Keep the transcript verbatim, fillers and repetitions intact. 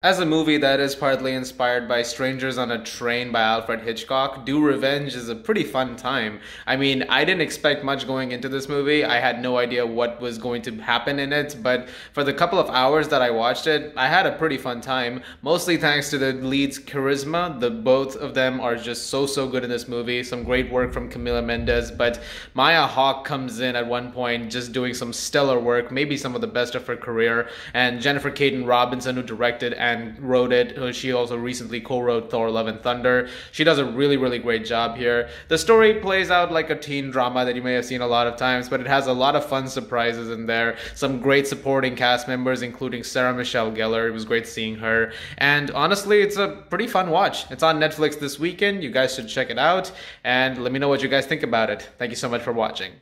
As a movie that is partly inspired by Strangers on a Train by Alfred Hitchcock, Do Revenge is a pretty fun time. I mean, I didn't expect much going into this movie. I had no idea what was going to happen in it, but for the couple of hours that I watched it, I had a pretty fun time, mostly thanks to the lead's charisma. The both of them are just so, so good in this movie. Some great work from Camila Mendes, but Maya Hawke comes in at one point just doing some stellar work, maybe some of the best of her career, and Jennifer Kaytin Robinson, who directed and and wrote it. She also recently co-wrote Thor, Love and Thunder. She does a really, really great job here. The story plays out like a teen drama that you may have seen a lot of times, but it has a lot of fun surprises in there. Some great supporting cast members, including Sarah Michelle Gellar. It was great seeing her. And honestly, it's a pretty fun watch. It's on Netflix this weekend. You guys should check it out and let me know what you guys think about it. Thank you so much for watching.